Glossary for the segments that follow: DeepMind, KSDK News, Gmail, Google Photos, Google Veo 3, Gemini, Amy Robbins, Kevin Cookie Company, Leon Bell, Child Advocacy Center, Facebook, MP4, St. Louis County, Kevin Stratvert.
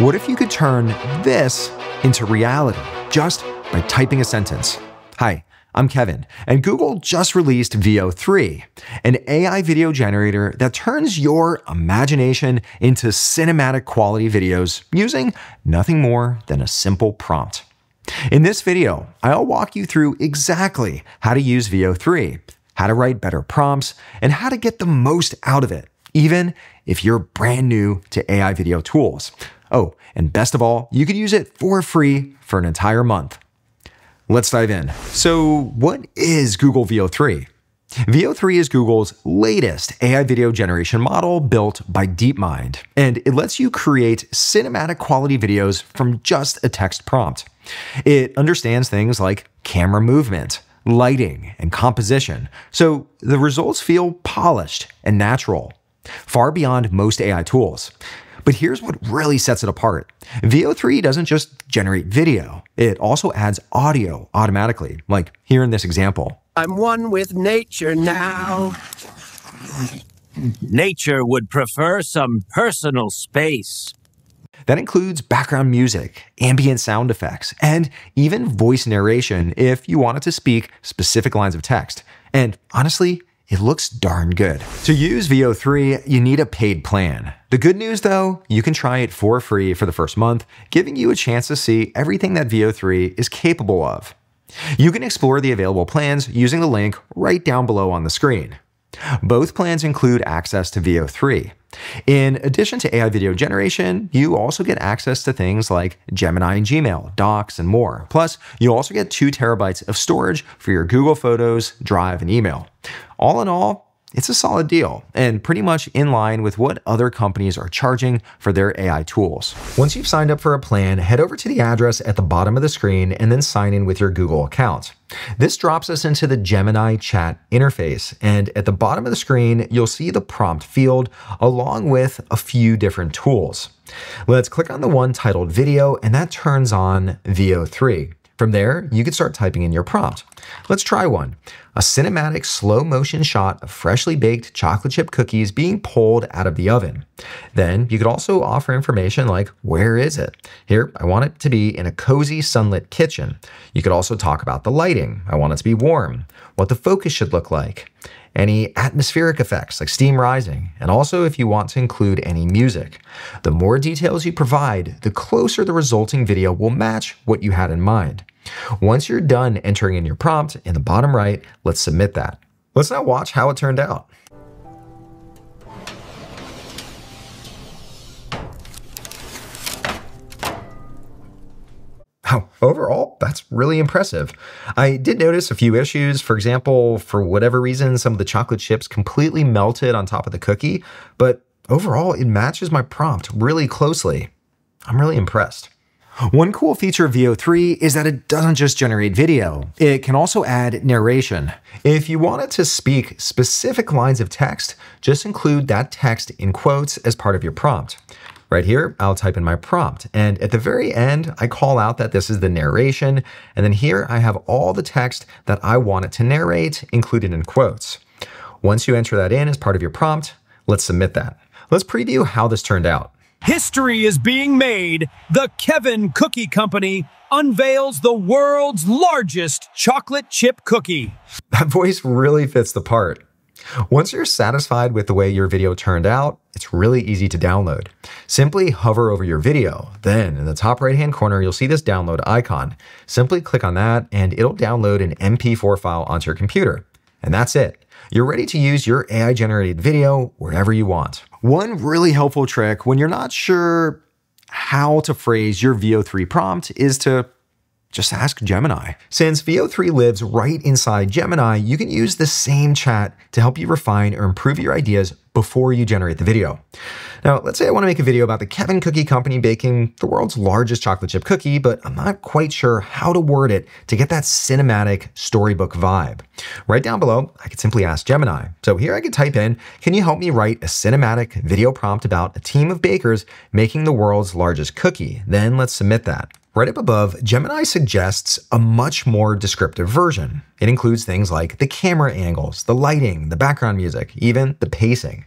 What if you could turn this into reality just by typing a sentence? Hi, I'm Kevin, and Google just released Veo 3, an AI video generator that turns your imagination into cinematic quality videos using nothing more than a simple prompt. In this video, I'll walk you through exactly how to use Veo 3, how to write better prompts, and how to get the most out of it, even if you're brand new to AI video tools. Oh, and best of all, you could use it for free for an entire month. Let's dive in. So what is Google Veo 3? Veo 3 is Google's latest AI video generation model built by DeepMind, and it lets you create cinematic quality videos from just a text prompt. It understands things like camera movement, lighting, and composition, so the results feel polished and natural, far beyond most AI tools. But here's what really sets it apart. Veo 3 doesn't just generate video, it also adds audio automatically, like here in this example. I'm one with nature now. Nature would prefer some personal space. That includes background music, ambient sound effects, and even voice narration if you wanted to speak specific lines of text. And honestly, it looks darn good. To use Veo 3, you need a paid plan. The good news though, you can try it for free for the first month, giving you a chance to see everything that Veo 3 is capable of. You can explore the available plans using the link right down below on the screen. Both plans include access to Veo 3. In addition to AI video generation, you also get access to things like Gemini and Gmail, Docs, and more. Plus, you also get 2 terabytes of storage for your Google Photos, Drive, and email. All in all, it's a solid deal and pretty much in line with what other companies are charging for their AI tools. Once you've signed up for a plan, head over to the address at the bottom of the screen and then sign in with your Google account. This drops us into the Gemini chat interface, and at the bottom of the screen, you'll see the prompt field along with a few different tools. Let's click on the one titled Video, and that turns on Veo 3. From there, you can start typing in your prompt. Let's try one. A cinematic slow motion shot of freshly baked chocolate chip cookies being pulled out of the oven. Then you could also offer information like, where is it? Here, I want it to be in a cozy sunlit kitchen. You could also talk about the lighting. I want it to be warm, what the focus should look like, any atmospheric effects like steam rising, and also if you want to include any music. The more details you provide, the closer the resulting video will match what you had in mind. Once you're done entering in your prompt, in the bottom right, let's submit that. Let's now watch how it turned out. Wow, overall, that's really impressive. I did notice a few issues. For example, for whatever reason, some of the chocolate chips completely melted on top of the cookie, but overall, it matches my prompt really closely. I'm really impressed. One cool feature of Veo 3 is that it doesn't just generate video, it can also add narration. If you wanted to speak specific lines of text, just include that text in quotes as part of your prompt. Right here, I'll type in my prompt, and at the very end, I call out that this is the narration, and then here I have all the text that I want it to narrate included in quotes. Once you enter that in as part of your prompt, let's submit that. Let's preview how this turned out. History is being made. The Kevin Cookie Company unveils the world's largest chocolate chip cookie. That voice really fits the part. Once you're satisfied with the way your video turned out, it's really easy to download. Simply hover over your video. Then in the top right-hand corner, you'll see this download icon. Simply click on that and it'll download an MP4 file onto your computer. And that's it. You're ready to use your AI-generated video wherever you want. One really helpful trick when you're not sure how to phrase your Veo 3 prompt is to just ask Gemini. Since Veo 3 lives right inside Gemini, you can use the same chat to help you refine or improve your ideas before you generate the video. Now, let's say I want to make a video about the Kevin Cookie Company baking the world's largest chocolate chip cookie, but I'm not quite sure how to word it to get that cinematic storybook vibe. Right down below, I could simply ask Gemini. So here I could type in, can you help me write a cinematic video prompt about a team of bakers making the world's largest cookie? Then let's submit that. Right up above, Gemini suggests a much more descriptive version. It includes things like the camera angles, the lighting, the background music, even the pacing.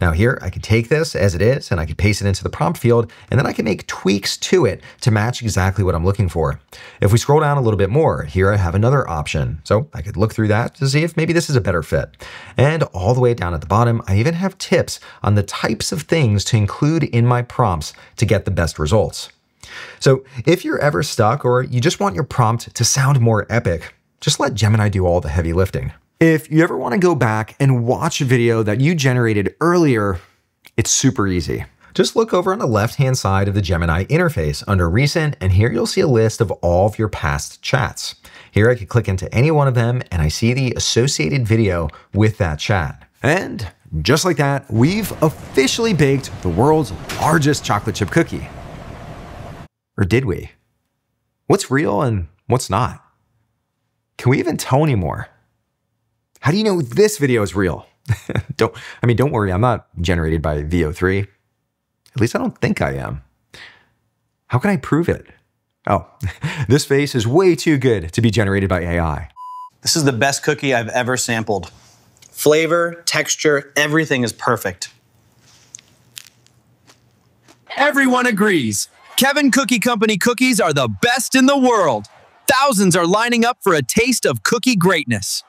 Now here, I could take this as it is and I could paste it into the prompt field, and then I can make tweaks to it to match exactly what I'm looking for. If we scroll down a little bit more, here I have another option. So I could look through that to see if maybe this is a better fit. And all the way down at the bottom, I even have tips on the types of things to include in my prompts to get the best results. So if you're ever stuck or you just want your prompt to sound more epic, just let Gemini do all the heavy lifting. If you ever want to go back and watch a video that you generated earlier, it's super easy. Just look over on the left-hand side of the Gemini interface under Recent, and here you'll see a list of all of your past chats. Here I could click into any one of them and I see the associated video with that chat. And just like that, we've officially baked the world's largest chocolate chip cookie. Or did we? What's real and what's not? Can we even tell anymore? How do you know this video is real? Don't worry, I'm not generated by Veo 3. At least I don't think I am. How can I prove it? Oh, this face is way too good to be generated by AI. This is the best cookie I've ever sampled. Flavor, texture, everything is perfect. Everyone agrees. Kevin Cookie Company cookies are the best in the world. Thousands are lining up for a taste of cookie greatness.